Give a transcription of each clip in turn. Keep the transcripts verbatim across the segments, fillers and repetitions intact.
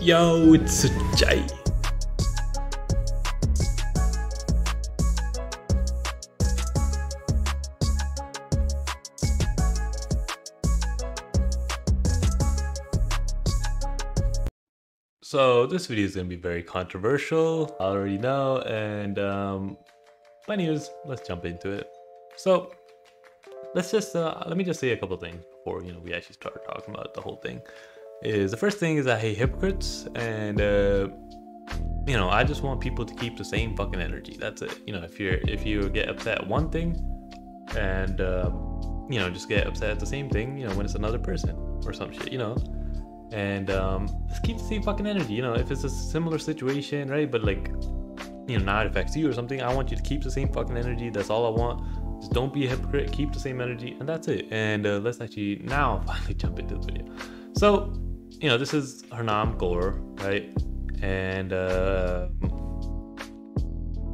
Yo, it's Sachaee. So this video is going to be very controversial, I already know, and um, but anyways, let's jump into it. So let's just, uh, let me just say a couple things before, you know, we actually start talking about the whole thing. Is the first thing is I hate hypocrites, and uh, you know, I just want people to keep the same fucking energy. That's it. You know, if you're, if you get upset at one thing and, uh, you know, just get upset at the same thing, you know, when it's another person or some shit, you know. And um just keep the same fucking energy, you know. If it's a similar situation, right, but like, you know, now it affects you or something, I want you to keep the same fucking energy. That's all I want. Just don't be a hypocrite, keep the same energy, and that's it. And uh, let's actually now finally jump into the video. So, you know, this is Harnam Kaur, right? And uh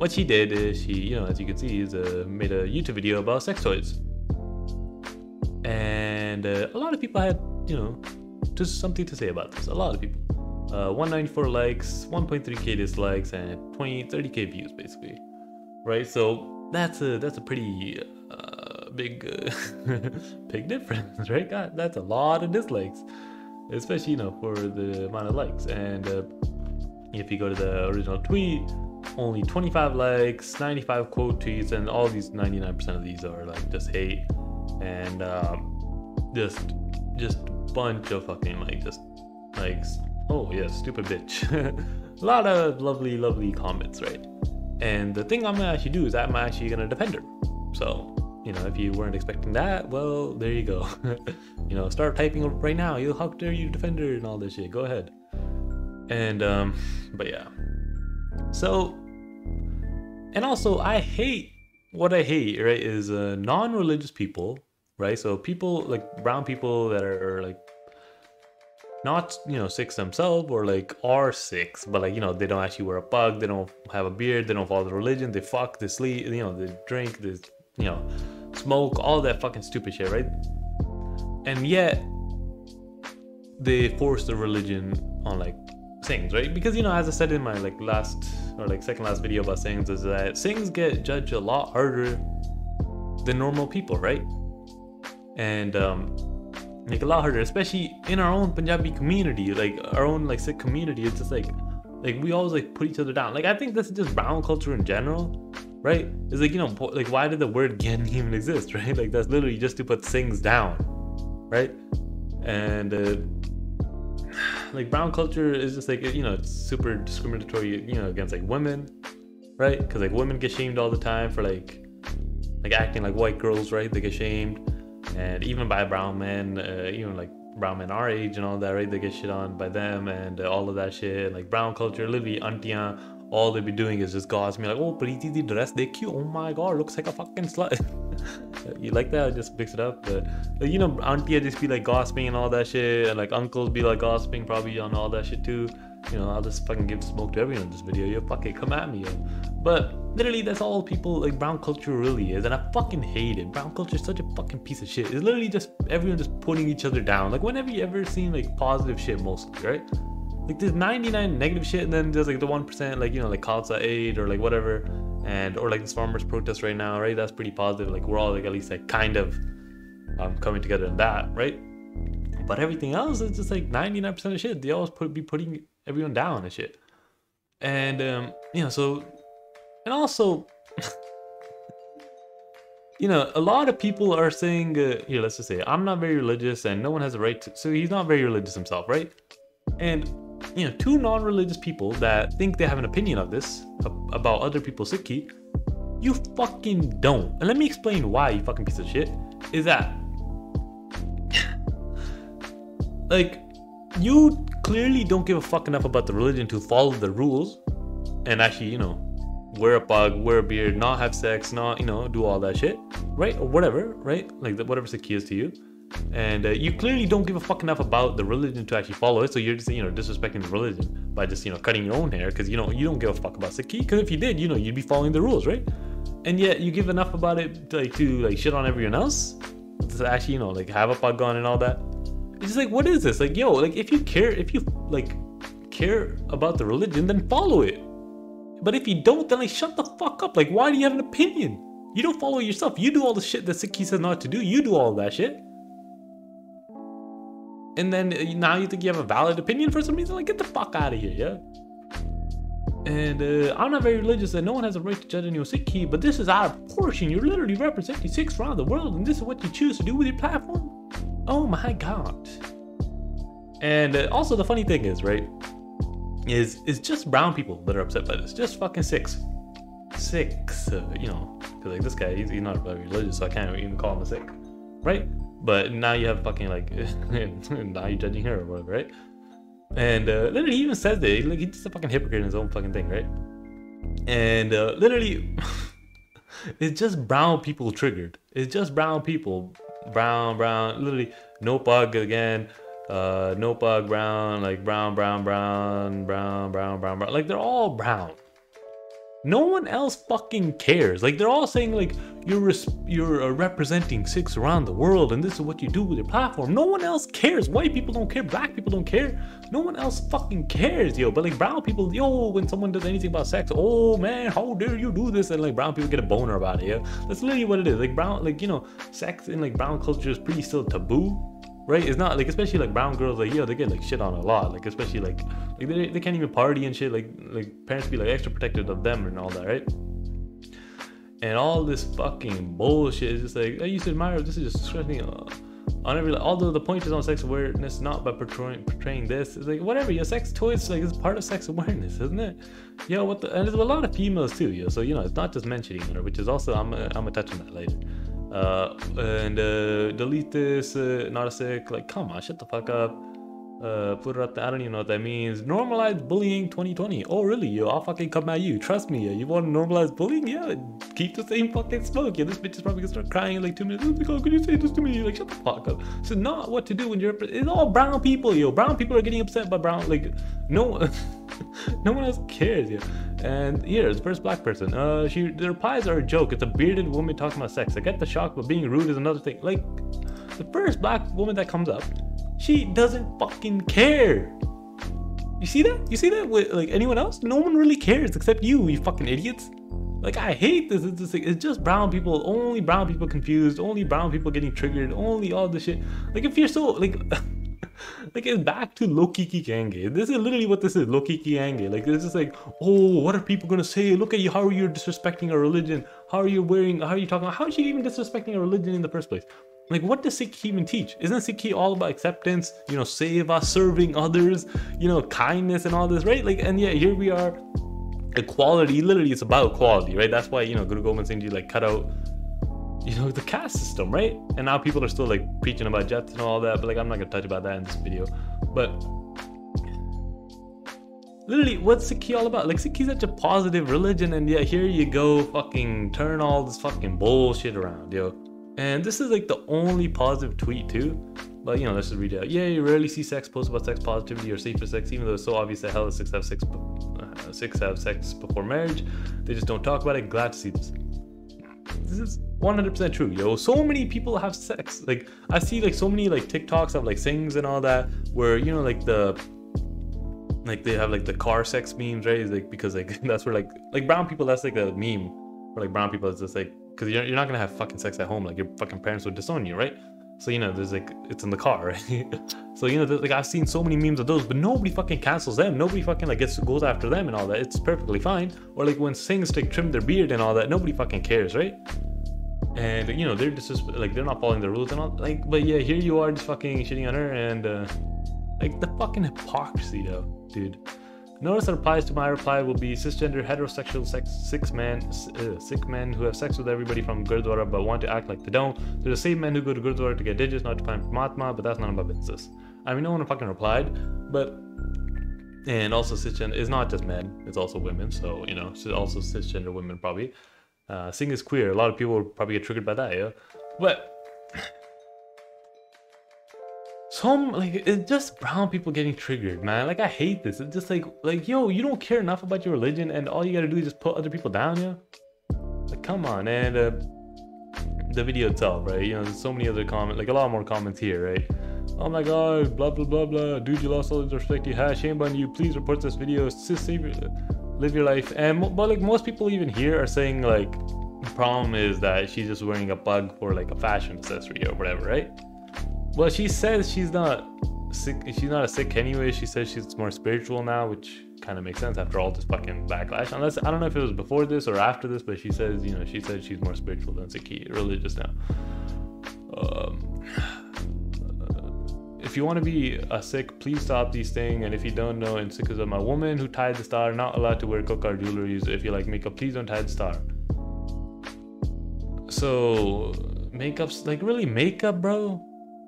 what she did is she, you know, as you can see, is uh, made a YouTube video about sex toys, and uh, a lot of people had, you know, just something to say about this. A lot of people, uh, one ninety-four likes, one point three K dislikes, and twenty, thirty K views, basically, right? So that's a that's a pretty uh, big, uh, big difference, right? God, that's a lot of dislikes, especially, you know, for the amount of likes. And uh, if you go to the original tweet, only twenty-five likes, ninety-five quote tweets, and all these ninety-nine percent of these are like just hate and um, just just. bunch of fucking like just like oh yeah, stupid bitch. A lot of lovely lovely comments, right? And the thing I'm gonna actually do is I'm actually gonna defend her. So, you know, if you weren't expecting that, well, there you go. You know, start typing up right now, you how dare you defend her and all this shit, go ahead. And um but yeah, so, and also I hate, what I hate, right, is uh non-religious people, right? So people like brown people that are, are like not, you know, Sikhs themselves, or like are Sikhs, but like, you know, they don't actually wear a pug, they don't have a beard, they don't follow the religion, they fuck, they sleep, you know, they drink, they, you know, smoke, all that fucking stupid shit, right? And yet they force the religion on like Singhs, right? Because, you know, as I said in my like last or like second last video about Singhs, is that Singhs get judged a lot harder than normal people, right? And um like a lot harder, especially in our own Punjabi community, like our own like Sikh community. It's just like like we always like put each other down. Like I think this is just brown culture in general, right? It's like, you know, like why did the word Gen even exist, right? Like that's literally just to put things down, right? And uh, like brown culture is just like, you know, it's super discriminatory, you know, against like women, right? Because like women get shamed all the time for like like acting like white girls, right? They get shamed. And even by brown men, uh, even like brown men our age and all that, right? They get shit on by them and uh, all of that shit. Like brown culture, literally auntian, all they be doing is just gossiping. Like, oh, pretty the dress, they cute. Oh my god, looks like a fucking slut. You like that? Just mix it up. But, like, you know, auntian just be like gossiping and all that shit. And like uncles be like gossiping probably on all that shit too. You know, I'll just fucking give smoke to everyone in this video. Yo, fuck it, come at me, yo. But literally, that's all people like brown culture really is, and I fucking hate it. Brown culture is such a fucking piece of shit. It's literally just everyone just putting each other down. Like, whenever you ever seen like positive shit, mostly, right? Like there's ninety-nine negative shit, and then there's like the one percent, like, you know, like Khalsa Aid or like whatever, and or like this farmers protest right now, right? That's pretty positive. Like we're all like at least like kind of um coming together in that, right? But everything else is just like ninety-nine percent of shit. They always put be putting everyone down and shit. And um, you know, so, and also, you know, a lot of people are saying, uh, here, let's just say, I'm not very religious, and no one has a right to. So he's not very religious himself, right? And you know, two non-religious people that think they have an opinion of this about other people's Sikhi, you fucking don't. And let me explain why, you fucking piece of shit. Is that, like, you clearly don't give a fuck enough about the religion to follow the rules and actually, you know, wear a pug, wear a beard, not have sex, not, you know, do all that shit, right? Or whatever, right? Like the, whatever Sikhi is to you. And uh, you clearly don't give a fuck enough about the religion to actually follow it. So you're just, you know, disrespecting the religion by just, you know, cutting your own hair because, you know, you don't give a fuck about Sikhi. Because if you did, you know, you'd be following the rules, right? And yet you give enough about it to, like, to like shit on everyone else to actually, you know, like have a pug on and all that. It's just like, what is this? Like, yo, like if you care, if you like care about the religion, then follow it. But if you don't, then like shut the fuck up. Like, why do you have an opinion? You don't follow it yourself. You do all the shit that Sikhi says not to do. You do all that shit. And then now you think you have a valid opinion for some reason? Like, get the fuck out of here, yeah? And uh, I'm not very religious and no one has a right to judge any Sikhi, but this is out of proportion. You're literally representing Sikhs around the world and this is what you choose to do with your platform? Oh my god. And uh, also the funny thing is, right, is it's just brown people that are upset by this. Just fucking Sikhs. Sikhs, uh, you know, because like this guy, he's, he's not very religious, so I can't even call him a Sikh, right? But now you have fucking like, now you're judging her or whatever, right? And uh, literally he even says that, like, he's just a fucking hypocrite in his own fucking thing, right? And uh, literally, it's just brown people triggered. It's just brown people. Brown, brown, literally, no pug again. Uh, no pug, brown, like brown, brown, brown, brown, brown, brown, brown. Like, they're all brown. No one else fucking cares. Like, they're all saying, like, you're res you're uh, representing Sikhs around the world and this is what you do with your platform. No one else cares. White people don't care. Black people don't care. No one else fucking cares, yo. But, like, brown people, yo, when someone does anything about sex, oh, man, how dare you do this? And, like, brown people get a boner about it, yeah. That's literally what it is. Like, brown, like, you know, sex in, like, brown culture is pretty still taboo. Right? It's not like, especially like brown girls, like, yo, they get like shit on a lot, like, especially like, like they, they can't even party and shit, like, like parents be like extra protective of them and all that, right? And all this fucking bullshit is just like, I used to admire, this is just disgusting uh, on every, like, although the point is on sex awareness, not by portraying, portraying this, it's like, whatever, your sex toys, like, it's part of sex awareness, isn't it? Yo, what the, and there's a lot of females too, yo, so, you know, it's not just mentioning her, which is also, I'm, I'm gonna touch on that later. Uh, and uh, delete this, uh, not a sick, like, come on, shut the fuck up. Uh, I don't even know what that means. Normalize bullying twenty twenty. Oh, really? Yo, I'll fucking come at you. Trust me. Yo. You want to normalize bullying? Yeah, keep the same fucking smoke. Yeah, this bitch is probably gonna start crying in like two minutes. Like, oh, could you say this to me? You're like, shut the fuck up. So, not what to do when you're. It's all brown people, yo. Brown people are getting upset by brown. Like, no. No one else cares, yeah. And here's the first black person. Uh, she the replies are a joke. It's a bearded woman talking about sex. I get the shock, but being rude is another thing. Like, the first black woman that comes up, she doesn't fucking care. You see that? You see that with like anyone else? No one really cares except you, you fucking idiots. Like, I hate this. It's just, like, it's just brown people. Only brown people confused. Only brown people getting triggered. Only all this shit. Like, if you're so like. Like, it's back to low-key anger. This is literally what this is, low-key anger. Like, this is like, oh, what are people gonna say? Look at you, how are you disrespecting our religion? How are you wearing, how are you talking? How is she even disrespecting a religion in the first place? Like, what does Sikhi even teach? Isn't Sikhi all about acceptance, you know, save us, serving others, you know, kindness and all this, right? Like, and yeah, here we are, equality, literally it's about equality, right? That's why, you know, Guru Gobind Singh Ji, like, cut out, you know, the caste system, right? And now people are still like preaching about jats and all that, but like I'm not gonna touch about that in this video. But literally, what's Sikhi all about? Like, Sikhi's such a positive religion, and yeah, here you go, fucking turn all this fucking bullshit around, yo. And this is like the only positive tweet too. But you know, let's just read it out. Yeah, you rarely see sex posts about sex positivity or safer sex, even though it's so obvious that hell is six have sex, uh, six have sex before marriage. They just don't talk about it. Glad to see this. This is one hundred percent true, yo. So many people have sex. Like, I see like so many like TikToks of like sings and all that, where, you know, like the like they have like the car sex memes, right? It's like, because like that's where like like brown people, that's like a meme for like brown people. It's just like, because you're, you're not gonna have fucking sex at home, like your fucking parents would disown you, right? So, you know, there's like, it's in the car, right? So, you know, like I've seen so many memes of those, but nobody fucking cancels them. Nobody fucking like gets goes after them and all that. It's perfectly fine. Or like when sings like trim their beard and all that, nobody fucking cares, right? And you know, they're just like, they're not following the rules and all. Like, but yeah, here you are just fucking shitting on her and uh, like the fucking hypocrisy though, dude. Notice the replies to my reply will be cisgender, heterosexual, sex, six men, uh, sick men who have sex with everybody from Gurdwara but want to act like they don't. They're the same men who go to Gurdwara to get digits, not to find Matma, but that's none of my business. I mean, no one fucking replied, but. And also, cisgender is not just men, it's also women, so, you know, also cisgender women probably. Uh, Singh is queer, a lot of people will probably get triggered by that, yeah? But. Some, like, it's just brown people getting triggered, man. Like, I hate this. It's just like, like, yo, you don't care enough about your religion, and all you gotta do is just put other people down, yeah? Like, come on. And uh, the video itself, right? You know, there's so many other comments, like, a lot more comments here, right? Oh my god, blah blah blah blah, dude, you lost all introspective, ha, shame on you, please report this video, live your life. And but like most people even here are saying like the problem is that she's just wearing a pug for like a fashion accessory or whatever, right? Well, she says she's not sick, she's not a Sikh anyway, she says she's more spiritual now, which kind of makes sense after all this fucking backlash. Unless, I don't know if it was before this or after this, but she says, you know, she said she's more spiritual than Sikhi, religious now. Um, if you want to be a Sikh, please stop these things. And if you don't know, in Sikhism, a woman who tied the star not allowed to wear kokar jewelries. If you like makeup, please don't tie the star. So makeup's like, really, makeup, bro?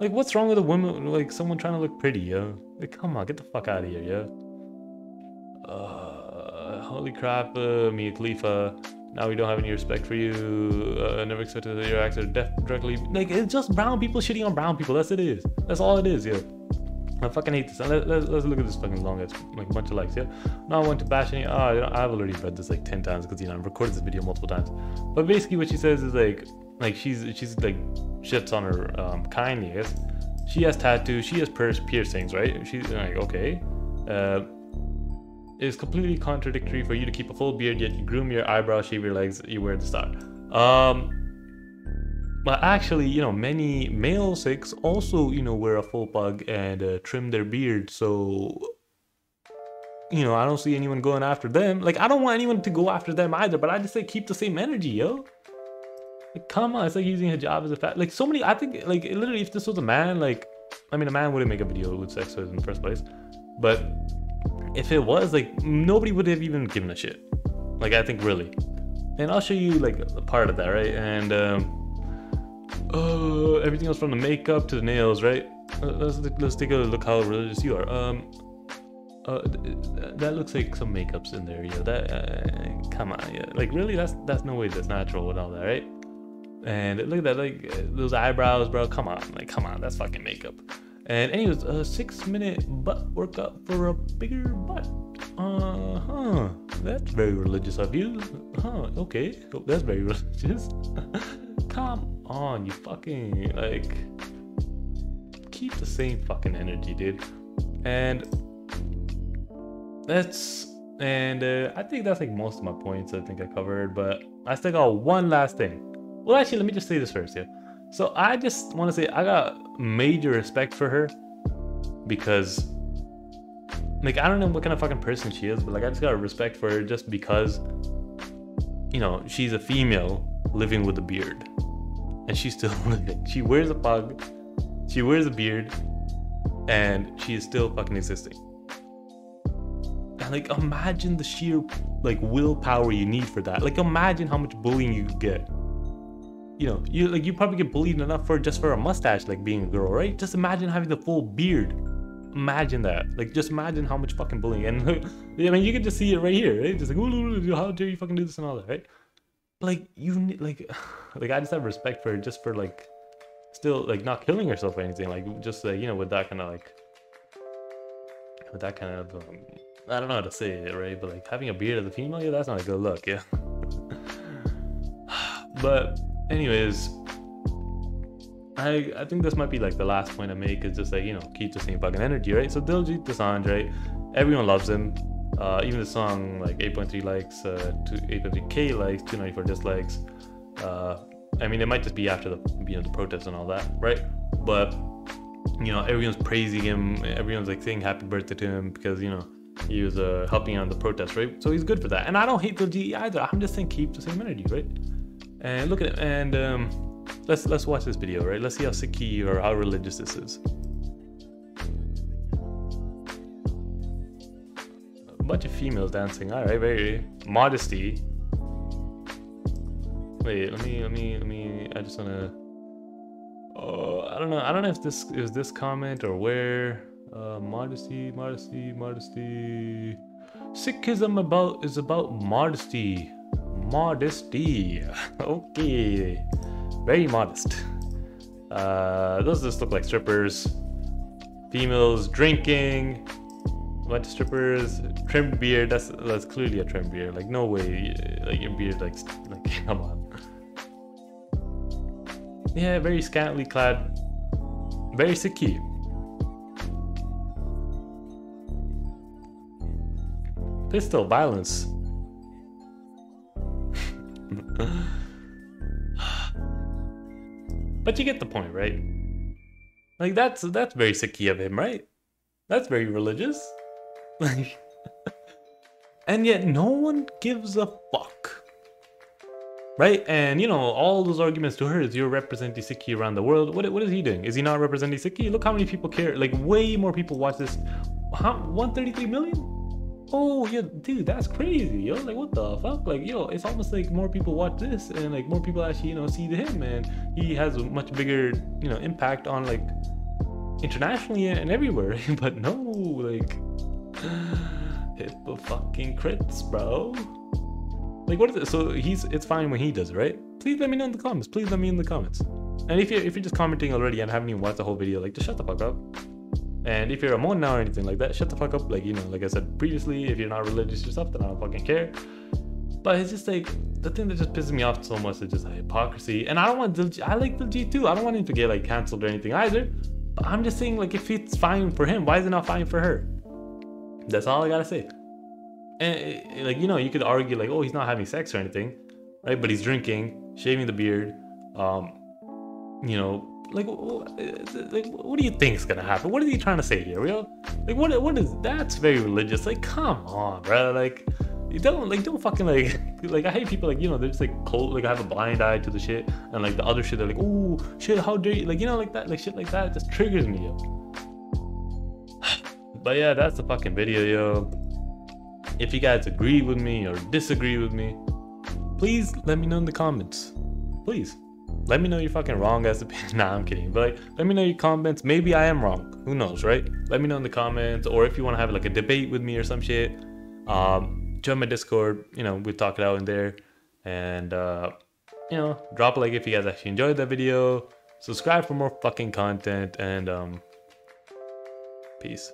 Like, what's wrong with a woman, like someone trying to look pretty, yo? Like, come on, get the fuck out of here, yo. Uh, holy crap, uh, Mia Khalifa. Now we don't have any respect for you. Uh, never expected that your acts are deaf directly. Like, it's just brown people shitting on brown people. That's it is. That's all it is, yo. I fucking hate this. Let, let's, let's look at this fucking long ass, like, bunch of likes, yeah? Not one to bash any. Ah, oh, you know, I've already read this like ten times because, you know, I've recorded this video multiple times. But basically, what she says is like, like, she's, she's like, shits on her um, kindness. She has tattoos, she has piercings, right? She's like, okay. Uh, it's completely contradictory for you to keep a full beard, yet you groom your eyebrows, shave your legs, you wear the star. Um, But actually, you know, many male Sikhs also, you know, wear a full pug and uh, trim their beard. So, you know, I don't see anyone going after them. Like, I don't want anyone to go after them either, but I just say keep the same energy, yo. Like, come on, it's like using hijab as a fat. Like, so many, I think, like, literally, if this was a man, like, I mean, a man wouldn't make a video with sex toys in the first place. But if it was, like, nobody would have even given a shit. Like, I think, really. And I'll show you, like, a part of that, right? And, um... Uh, everything else from the makeup to the nails, right? Uh, let's, let's take a look how religious you are. Um, uh, th th that looks like some makeup's in there, yeah. That uh, come on, yeah. Like really, that's that's no way that's natural with all that, right? And look at that, like those eyebrows, bro. Come on, like come on, that's fucking makeup. And anyways, a six-minute butt workout for a bigger butt. Uh huh. That's very religious of you, huh? Okay, oh, that's very religious. Come on, you fucking, like, keep the same fucking energy, dude. And that's, and uh, I think that's like most of my points I think I covered, but I still got one last thing. Well, actually, let me just say this first, yeah. So I just want to say I got major respect for her because, like, I don't know what kind of fucking person she is, but like, I just got respect for her just because, you know, she's a female living with a beard. And she's still living. She wears a pug, she wears a beard, and she is still fucking existing. And like, imagine the sheer like willpower you need for that. Like, imagine how much bullying you get. You know, you like you probably get bullied enough for just for a mustache, like being a girl, right? Just imagine having the full beard. Imagine that. Like, just imagine how much fucking bullying. And like, I mean, you can just see it right here, right? Just like, how dare you fucking do this and all that, right? Like, you need, like, like, I just have respect for, just for, like, still, like, not killing herself or anything, like, just, like, you know, with that kind of, like, with that kind of, um, I don't know how to say it, right, but, like, having a beard as a female, yeah, that's not a good look, yeah. But, anyways, I, I think this might be, like, the last point I make is just, like, you know, keep the same fucking energy, right? So, Diljit Dosanjh, right, everyone loves him. Uh, even the song, like eight point three likes, uh, eight point three K likes, two ninety-four dislikes. Uh, I mean, it might just be after the, you know, the protests and all that, right? But, you know, everyone's praising him. Everyone's like saying happy birthday to him because, you know, he was uh, helping on the protests, right? So he's good for that. And I don't hate Diljit either. I'm just saying keep the same energy, right? And look at it. And um, let's let's watch this video, right? Let's see how Sikhi or how religious this is. Bunch of females dancing. All right, very modesty. Wait, let me, let me, let me. I just wanna. Oh, I don't know. I don't know if this is this comment or where. Uh, modesty, modesty, modesty. Sikhism about is about modesty, modesty. Okay, very modest. Uh, those just look like strippers. Females drinking. Bunch of strippers, trimmed beard. That's that's clearly a trimmed beard. Like no way, like your beard, like like come on. Yeah, very scantily clad, very Sikhi. There's still violence. But you get the point, right? Like, that's that's very Sikhi of him, right? That's very religious. Like, and yet no one gives a fuck, right? And, you know, all those arguments to her is, you're representing Sikhi around the world. What, what is he doing? Is he not representing Sikhi? Look how many people care. Like, way more people watch this. How, one hundred thirty-three million? Oh, yeah, dude, that's crazy, yo. Like, what the fuck? Like, yo, it's almost like more people watch this and, like, more people actually, you know, see him. And he has a much bigger, you know, impact on, like, internationally and everywhere. But no, like... Hippo-fucking-crits, bro. Like, what is it? So, he's it's fine when he does it, right? Please let me know in the comments. Please let me in the comments. And if you're, if you're just commenting already and haven't even watched the whole video, like, just shut the fuck up. And if you're a mon now or anything like that, shut the fuck up. Like, you know, like I said previously, if you're not religious yourself, then I don't fucking care. But it's just like, the thing that just pisses me off so much is just like, hypocrisy. And I don't want Diljit, I like Diljit too. I don't want him to get, like, cancelled or anything either. But I'm just saying, like, if it's fine for him, why is it not fine for her? That's all I gotta say. And, like, you know, you could argue, like, oh, he's not having sex or anything, right? But he's drinking, shaving the beard, um, you know, like, like, what do you think is gonna happen? What is he trying to say here, real? Like, what, what is that's very religious? Like, come on, bro. Like, you don't, like, don't fucking, like, like, I hate people, like, you know, they're just like cold, like, I have a blind eye to the shit, and like the other shit, they're like, oh shit, how dare you, like, you know, like that, like shit, like that just triggers me, yo. But yeah, that's the fucking video, yo. If you guys agree with me or disagree with me, please let me know in the comments, please. Let me know your fucking wrong ass opinion. Nah, I'm kidding. But like, let me know your comments. Maybe I am wrong. Who knows, right? Let me know in the comments. Or if you want to have like a debate with me or some shit, um, join my Discord. You know, we'll talk it out in there. And, uh, you know, drop a like if you guys actually enjoyed that video. Subscribe for more fucking content. And, um, peace.